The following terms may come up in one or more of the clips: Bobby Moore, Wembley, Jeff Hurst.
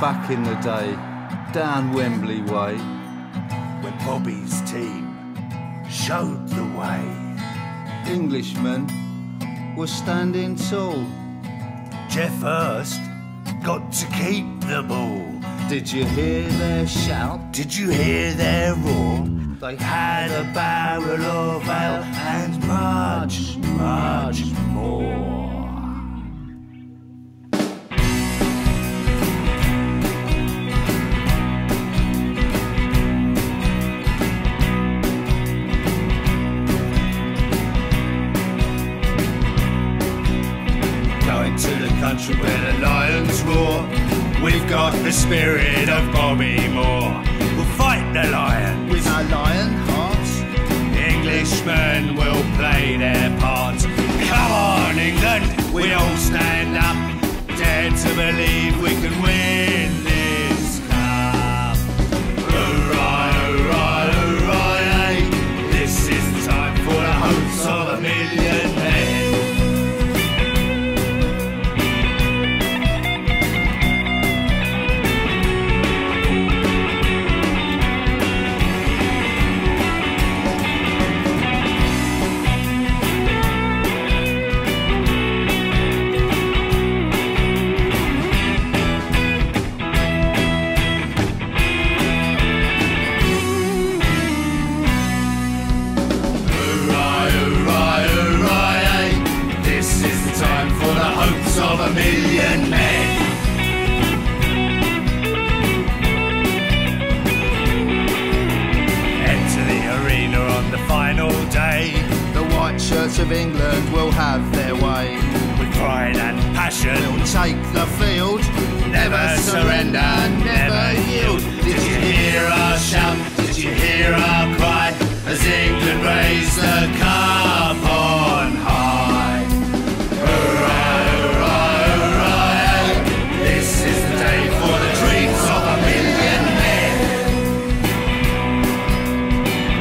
back in the day, down Wembley way, when Bobby's team showed the way. Englishmen were standing tall. Jeff Hurst got to keep the ball. Did you hear their shout? Did you hear their roar? They had a barrel of ale and much, much more. To the country where the lions roar, we've got the spirit of Bobby Moore. We'll fight the lion with our lion hearts. Englishmen will play their parts. Come on, England, we all stand up. Dare to believe we can win this cup. Hooray, hooray, hooray! This is the time for the hopes of a million men. Of England will have their way. With pride and passion, we'll take the field. Never surrender, never yield. Did you hear our shout? Did you hear our cry? As England raised the cup on high. Hooray, hooray, hooray! This is the day for the dreams of a million men.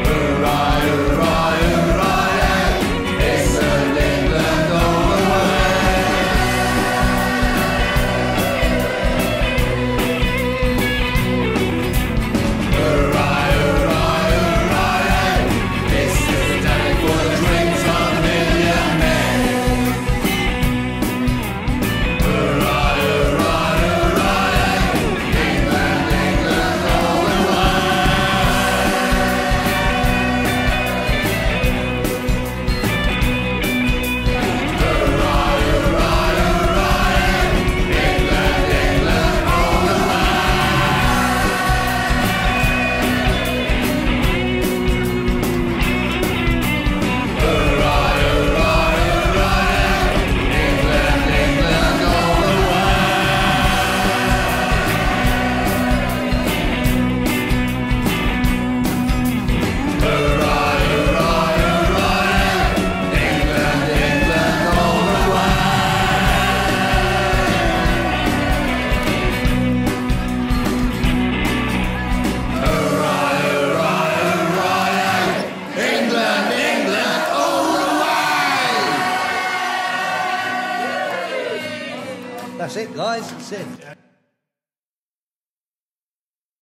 Hooray, hooray, hooray! That's it, guys, that's it.